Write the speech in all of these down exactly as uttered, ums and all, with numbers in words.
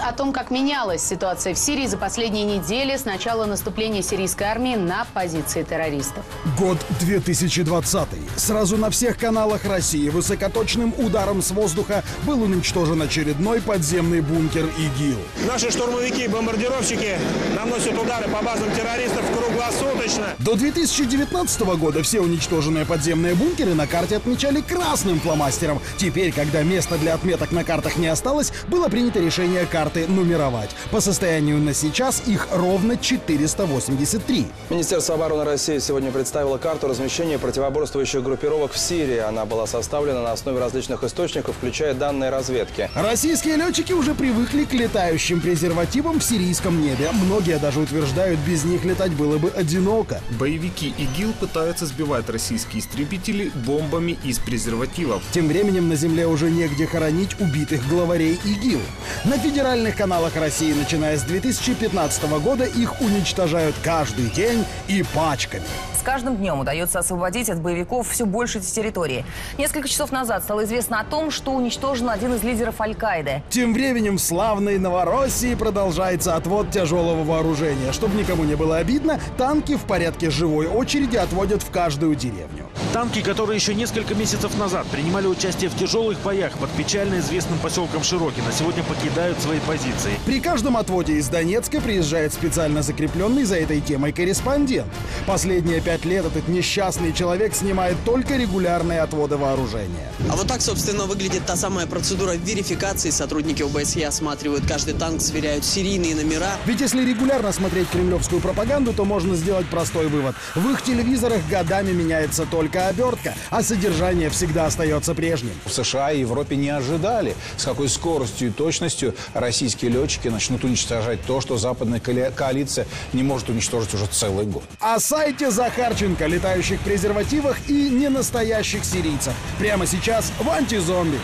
о том, как менялась ситуация в Сирии за последние недели с начала наступления сирийской армии на позиции террористов. Год две тысячи двадцатый. Сразу на всех каналах России высокоточным ударом с воздуха был уничтожен очередной подземный бункер ИГИЛ. Наши штурмовики и бомбардировщики наносят удары по базам террористов круглосуточно. До две тысячи девятнадцатого года все уничтоженные подземные бункеры на карте отмечали красным фломастером. Теперь, когда места для отметок на картах не осталось, было принято решение карты нумеровать. По состоянию на сейчас их ровно четыреста восемьдесят три. Министерство обороны России сегодня представило карту размещения противоборствующих группировок в Сирии. Она была составлена на основе различных источников, включая данные разведки. Российские летчики уже привыкли к летающим презервативам в сирийском небе. Многие даже утверждают, без них летать было бы одиноко. Боевики ИГИЛ пытаются сбивать российские истребители бомбами из презервативов. Тем временем на земле уже негде хоронить убитых главарей ИГИЛ. На федеральных каналах России, начиная с две тысячи пятнадцатого года, их уничтожают каждый день и пачками. С каждым днем удается освободить от боевиков все больше территории. Несколько часов назад стало известно о том, что уничтожен один из лидеров Аль-Каиды. Тем временем в славной Новороссии продолжается отвод тяжелого вооружения. Чтобы никому не было обидно, танки в порядке живой очереди отводят в каждую деревню. Танки, которые еще несколько месяцев назад принимали участие в тяжелых боях под печально известным поселком Широкино, сегодня покидают свои позиции. При каждом отводе из Донецка приезжает специально закрепленный за этой темой корреспондент. Последние пять лет этот несчастный человек снимает только регулярные отводы вооружения. А вот так, собственно, выглядит та самая процедура верификации. Сотрудники ОБСЕ осматривают каждый танк, сверяют серийные номера. Ведь если регулярно смотреть кремлевскую пропаганду, то можно сделать простой вывод. В их телевизорах годами меняется только обертка, а содержание всегда остается прежним. В США и Европе не ожидали, с какой скоростью и точностью российские летчики начнут уничтожать то, что западная коалиция не может уничтожить уже целый год. О сайте Захарченко, летающих презервативах и ненастоящих сирийцев. Прямо сейчас в «Антизомби».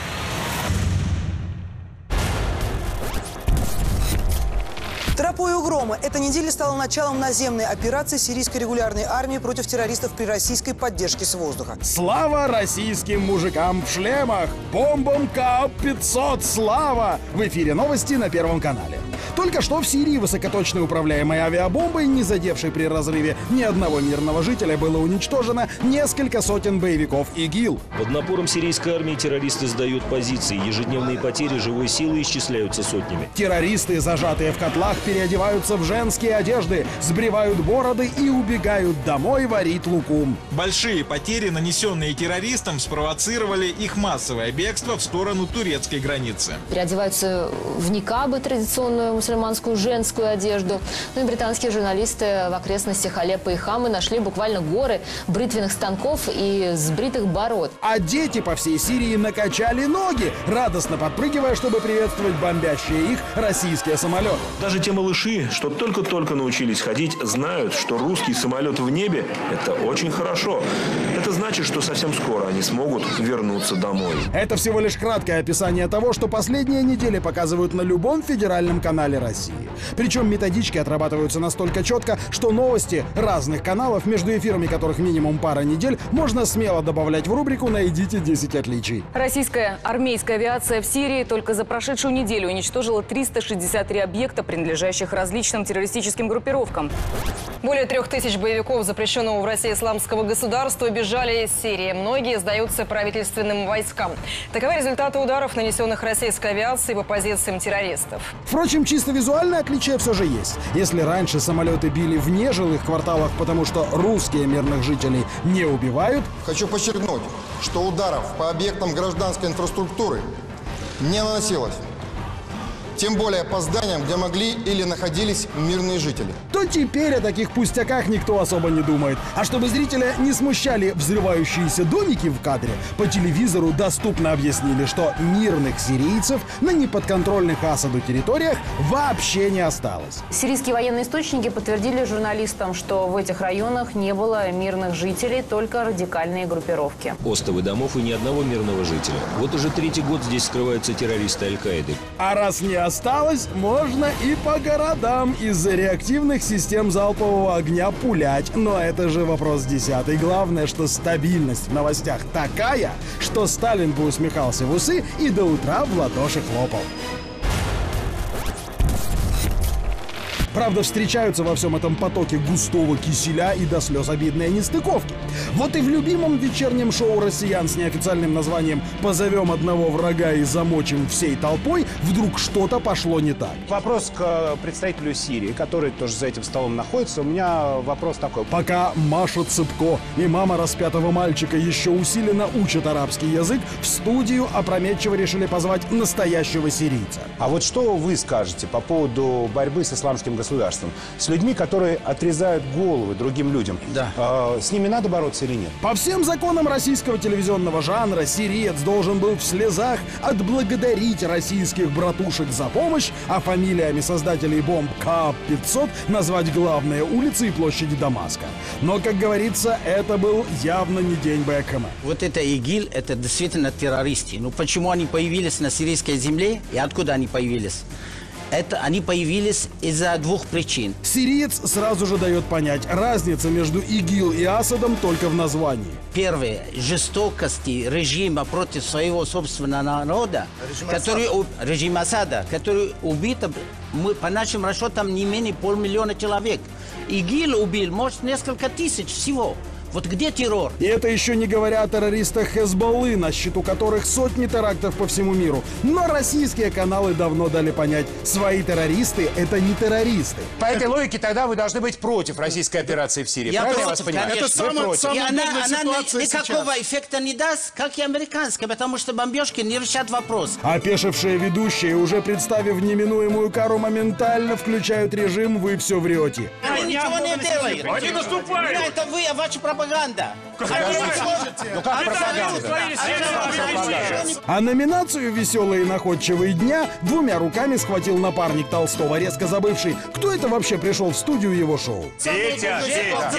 Тропой угрома эта неделя стала началом наземной операции сирийской регулярной армии против террористов при российской поддержке с воздуха. Слава российским мужикам в шлемах! Бомбам КАБ пятьсот! Слава! В эфире новости на Первом канале. Только что в Сирии высокоточно управляемой авиабомбой, не задевшей при разрыве ни одного мирного жителя, было уничтожено несколько сотен боевиков ИГИЛ. Под напором сирийской армии террористы сдают позиции. Ежедневные потери живой силы исчисляются сотнями. Террористы, зажатые в котлах, переодеваются в женские одежды, сбривают бороды и убегают домой варить лукум. Большие потери, нанесенные террористам, спровоцировали их массовое бегство в сторону турецкой границы. Переодеваются в никабы, традиционную мусульманскую женскую одежду. Ну и британские журналисты в окрестностях Алеппо и Хамы нашли буквально горы бритвенных станков и сбритых бород. А дети по всей Сирии накачали ноги, радостно подпрыгивая, чтобы приветствовать бомбящие их российские самолеты. Даже те малыши, что только-только научились ходить, знают, что русский самолет в небе – это очень хорошо. Это значит, что совсем скоро они смогут вернуться домой. Это всего лишь краткое описание того, что последние недели показывают на любом федеральном канале России. Причем методички отрабатываются настолько четко, что новости разных каналов, между эфирами которых минимум пара недель, можно смело добавлять в рубрику «Найдите десять отличий». Российская армейская авиация в Сирии только за прошедшую неделю уничтожила триста шестьдесят три объекта, принадлежащих различным террористическим группировкам. Более трех тысяч боевиков запрещенного в России исламского государства бежали из Сирии. Многие сдаются правительственным войскам. Таковы результаты ударов, нанесенных российской авиацией по позициям террористов. Впрочем, чисто визуальное отличие все же есть. Если раньше самолеты били в нежилых кварталах, потому что русские мирных жителей не убивают... Хочу подчеркнуть, что ударов по объектам гражданской инфраструктуры не наносилось. Тем более по зданиям, где могли или находились мирные жители. То теперь о таких пустяках никто особо не думает. А чтобы зрителя не смущали взрывающиеся домики в кадре, по телевизору доступно объяснили, что мирных сирийцев на неподконтрольных Асаду территориях вообще не осталось. Сирийские военные источники подтвердили журналистам, что в этих районах не было мирных жителей, только радикальные группировки. Остовы домов и ни одного мирного жителя. Вот уже третий год здесь скрываются террористы Аль-Каиды. А раз не осталось, можно и по городам из-за реактивных систем залпового огня пулять. Но это же вопрос десятый. Главное, что стабильность в новостях такая, что Сталин бы усмехался в усы и до утра в ладоши хлопал. Правда, встречаются во всем этом потоке густого киселя и до слез обидные нестыковки. Вот и в любимом вечернем шоу россиян с неофициальным названием «Позовем одного врага и замочим всей толпой» вдруг что-то пошло не так. Вопрос к представителю Сирии, который тоже за этим столом находится. У меня вопрос такой. Пока Маша Цыпко и мама распятого мальчика еще усиленно учат арабский язык, в студию опрометчиво решили позвать настоящего сирийца. А вот что вы скажете по поводу борьбы с исламским государством? С людьми, которые отрезают головы другим людям. Да. Э, с ними надо бороться или нет? По всем законам российского телевизионного жанра, сириец должен был в слезах отблагодарить российских братушек за помощь, а фамилиями создателей бомб КАБ пятьсот назвать главные улицы и площади Дамаска. Но, как говорится, это был явно не день Бекхэма. Вот это ИГИЛ, это действительно террористы. Ну почему они появились на сирийской земле и откуда они появились? Это они появились из-за двух причин. Сириец сразу же дает понять, разница между ИГИЛ и Асадом только в названии. Первое, жестокости режима против своего собственного народа, режим, который, Асад. режим Асада, который убито, мы, по нашим расчетам, не менее полмиллиона человек. ИГИЛ убил, может, несколько тысяч всего. Вот где террор? И это еще не говоря о террористах Хезболлы, на счету которых сотни терактов по всему миру. Но российские каналы давно дали понять, свои террористы – это не террористы. По этой логике тогда вы должны быть против российской операции в Сирии. Я Правильно против, вас понимаю? Это самая она, она никакого сейчас. эффекта не даст, как и американская, потому что бомбежки не решат вопрос. Опешившие ведущие, уже представив неминуемую кару, моментально включают режим «Вы все врете». Они ничего не делают. Они наступают. Это вы, а ваша пропаганда. А номинацию «Веселые и находчивые дня» двумя руками схватил напарник Толстого, резко забывший, кто это вообще пришел в студию его шоу. Петя,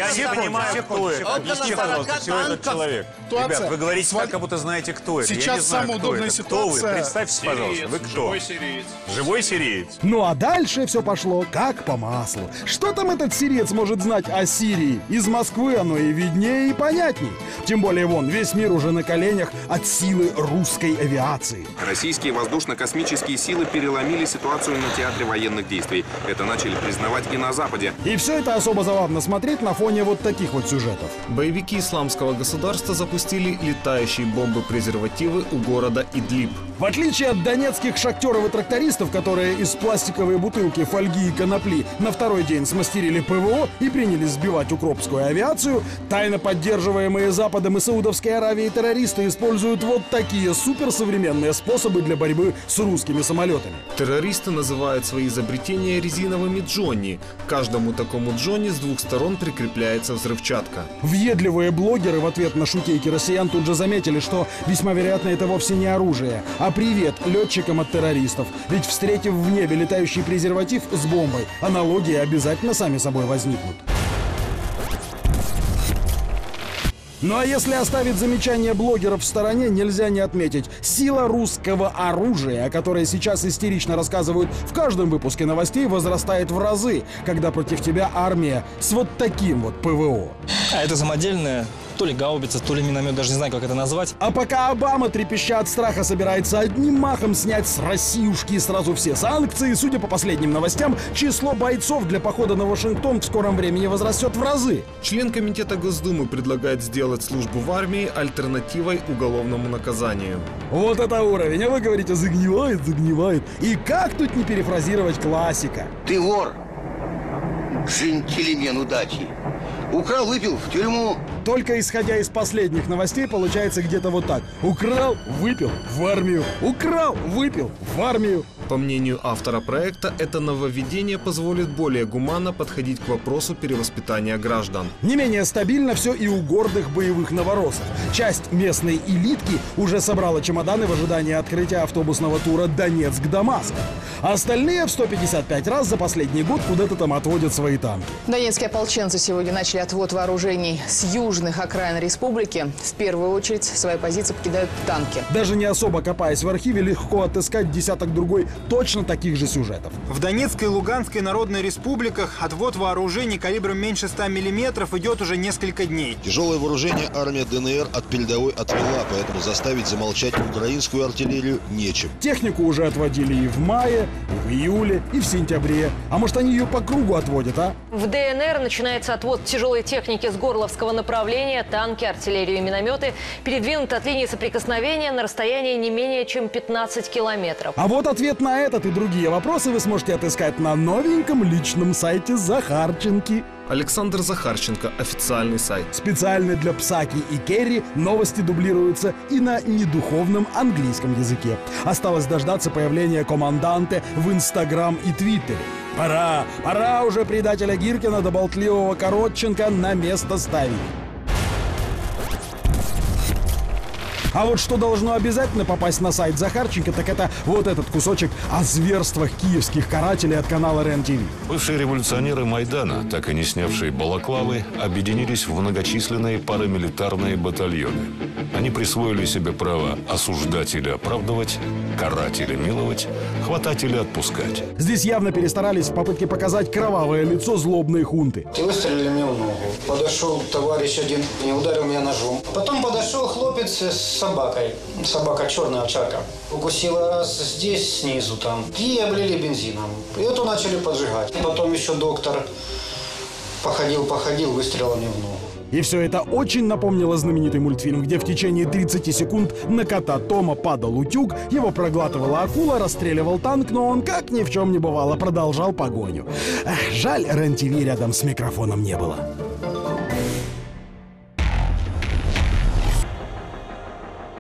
я не понимаю, кто это. Кто этот человек? Ребят, вы говорите так, как будто знаете, кто это. Сейчас самая удобная ситуация. Кто вы? Представьтесь, пожалуйста. Вы кто? Живой сириец. Живой сириец. Ну а дальше все пошло как по маслу. Что там этот сириец может знать о Сирии? Из Москвы оно и видит. Виднее и понятней. Тем более, вон, весь мир уже на коленях от силы русской авиации. Российские воздушно-космические силы переломили ситуацию на театре военных действий. Это начали признавать и на Западе. И все это особо забавно смотреть на фоне вот таких вот сюжетов. Боевики исламского государства запустили летающие бомбы-презервативы у города Идлиб. В отличие от донецких шахтеров и трактористов, которые из пластиковой бутылки, фольги и конопли на второй день смастерили ПВО и принялись сбивать укропскую авиацию, тайно поддерживаемые Западом и Саудовской Аравией террористы используют вот такие суперсовременные способы для борьбы с русскими самолетами. Террористы называют свои изобретения резиновыми Джонни. Каждому такому Джонни с двух сторон прикрепляется взрывчатка. Въедливые блогеры в ответ на шутейки россиян тут же заметили, что весьма вероятно это вовсе не оружие, а привет летчикам от террористов. Ведь встретив в небе летающий презерватив с бомбой, аналогии обязательно сами собой возникнут. Ну а если оставить замечания блогеров в стороне, нельзя не отметить. Сила русского оружия, о которой сейчас истерично рассказывают в каждом выпуске новостей, возрастает в разы, когда против тебя армия с вот таким вот ПВО. А это самодельное... То ли гаубица, то ли миномет, даже не знаю, как это назвать. А пока Обама, трепеща от страха, собирается одним махом снять с Россиюшки сразу все санкции, судя по последним новостям, число бойцов для похода на Вашингтон в скором времени возрастет в разы. Член комитета Госдумы предлагает сделать службу в армии альтернативой уголовному наказанию. Вот это уровень, а вы говорите, загнивает, загнивает. И как тут не перефразировать классика? Ты вор, джентльмен удачи. Украл, выпил, в тюрьму. Только исходя из последних новостей, получается где-то вот так. Украл, выпил, в армию. Украл, выпил, в армию. По мнению автора проекта, это нововведение позволит более гуманно подходить к вопросу перевоспитания граждан. Не менее стабильно все и у гордых боевых новоросов. Часть местной элитки уже собрала чемоданы в ожидании открытия автобусного тура «Донецк-Дамаск». Остальные в сто пятьдесят пять раз за последний год куда-то там отводят свои танки. Донецкие ополченцы сегодня начали отвод вооружений с южных окраин республики. В первую очередь свои позиции покидают танки. Даже не особо копаясь в архиве, легко отыскать десяток другой точно таких же сюжетов. В Донецкой и Луганской народной республиках отвод вооружений калибром меньше ста миллиметров идет уже несколько дней. Тяжелое вооружение армия ДНР от передовой отвела, поэтому заставить замолчать украинскую артиллерию нечем. Технику уже отводили и в мае, и в июле, и в сентябре. А может, они ее по кругу отводят, а? В ДНР начинается отвод тяжелой техники с Горловского направления. Танки, артиллерию и минометы передвинут от линии соприкосновения на расстояние не менее чем пятнадцати километров. А вот ответ на этот и другие вопросы вы сможете отыскать на новеньком личном сайте Захарченки. Александр Захарченко. Официальный сайт. Специально для Псаки и Керри новости дублируются и на недуховном английском языке. Осталось дождаться появления команданте в Инстаграм и Твиттере. Пора, пора уже предателя Гиркина до болтливого Коротченко на место ставить. А вот что должно обязательно попасть на сайт Захарченко, так это вот этот кусочек о зверствах киевских карателей от канала РЕН-ТВ. Бывшие революционеры Майдана, так и не снявшие балаклавы, объединились в многочисленные парамилитарные батальоны. Они присвоили себе право осуждать или оправдывать, карать или миловать, хватать или отпускать. Здесь явно перестарались в попытке показать кровавое лицо злобной хунты. И выстрелили мне в ногу. Подошел товарищ один и ударил меня ножом. Потом подошел хлопец с собакой. Собака черная, овчарка. Укусила раз здесь, снизу там. И облили бензином. И это начали поджигать. Потом еще доктор походил, походил, выстрелил мне в ногу. И все это очень напомнило знаменитый мультфильм, где в течение тридцати секунд на кота Тома падал утюг, его проглатывала акула, расстреливал танк, но он, как ни в чем не бывало, продолжал погоню. Эх, жаль, РЕН-ТВ рядом с микрофоном не было.